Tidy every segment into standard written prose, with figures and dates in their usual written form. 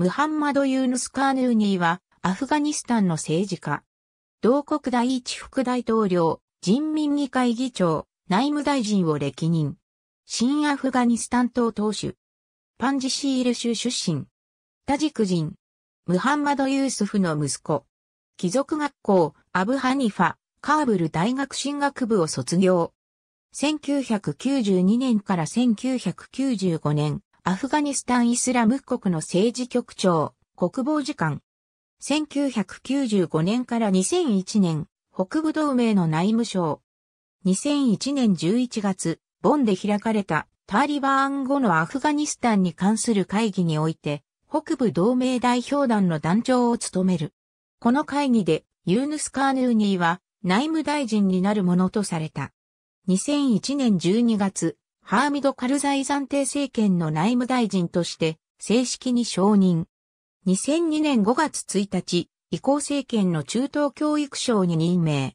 ムハンマド・ユーヌス・カーヌーニーは、アフガニスタンの政治家。同国第一副大統領、人民議会議長、内務大臣を歴任。新アフガニスタン党党首。パンジシール州出身。タジク人。ムハンマド・ユースフの息子。貴族学校、アブ・ハニファ、カーブル大学神学部を卒業。1992年から1995年、アフガニスタンイスラム国の政治局長、国防次官。1995年から2001年、北部同盟の内務相。2001年11月、ボンで開かれたタリバーン後のアフガニスタンに関する会議において、北部同盟代表団の団長を務める。この会議で、ユーヌス・カーヌーニーは内務大臣になるものとされた。2001年12月、ハーミド・カルザイ暫定政権の内務大臣として正式に承認。2002年5月1日、移行政権の中東教育相に任命。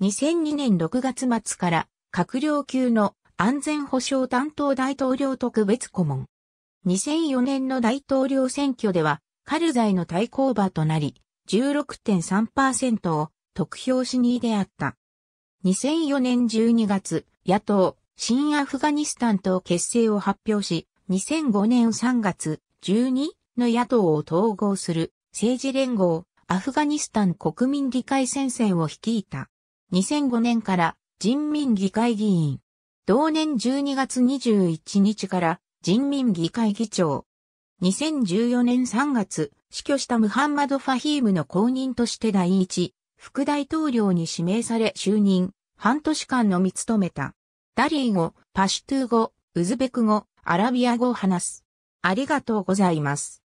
2002年6月末から閣僚級の安全保障担当大統領特別顧問。2004年の大統領選挙では、カルザイの対抗馬となり、16.3% を得票し2位であった。2004年12月、野党、新アフガニスタン党結成を発表し、2005年3月、12の野党を統合する政治連合、アフガニスタン国民議会戦線を率いた。2005年から人民議会議員。同年12月21日から人民議会議長。2014年3月、死去したムハンマド・ファヒームの後任として第一副大統領に指名され就任、半年間のみ務めた。ダリー語、パシュトゥー語、ウズベク語、アラビア語を話す。ありがとうございます。